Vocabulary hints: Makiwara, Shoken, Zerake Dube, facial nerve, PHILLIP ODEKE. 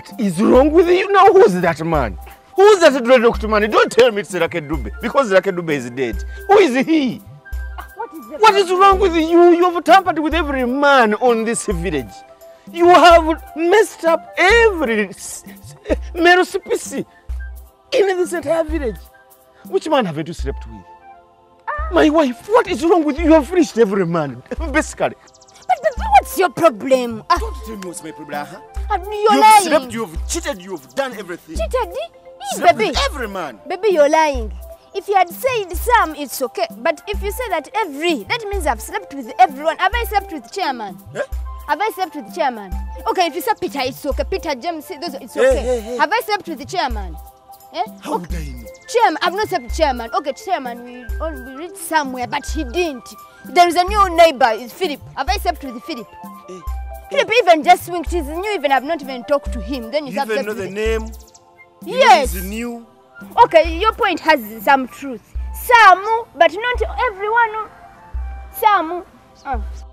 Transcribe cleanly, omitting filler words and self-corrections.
What is wrong with you? Now who's that man? Who's that dreadlocked man? Don't tell me it's Zerake Dube, because Zerake Dube is dead. Who is he? What is wrong with you? You have tampered with every man on this village. You have messed up every male species in this entire village. Which man haven't you slept with? My wife, what is wrong with you? You have finished every man, basically. But what's your problem? Don't tell me what's my problem, huh? You've lying. Slept, you've cheated, you've done everything. Cheated? Yes, baby. Every man. Baby, you're lying. If you had said some, it's okay. But if you say that every, that means I've slept with everyone. Have I slept with chairman? Eh? Have I slept with the chairman? Okay, if you say Peter, it's okay. Peter, James, those, it's okay. Hey. Have I slept with the chairman? Eh? How okay. Dare you? Chairman, I've not slept with chairman. Okay, chairman, we read somewhere, but he didn't. There is a new neighbor, it's Philip. Have I slept with Philip? Hey. Philip even just winked. He's new, even I've not even talked to him. Then you have slept with him. You even know the name? Yes. He's new. Okay, your point has some truth. Some, but not everyone. Some. Oh.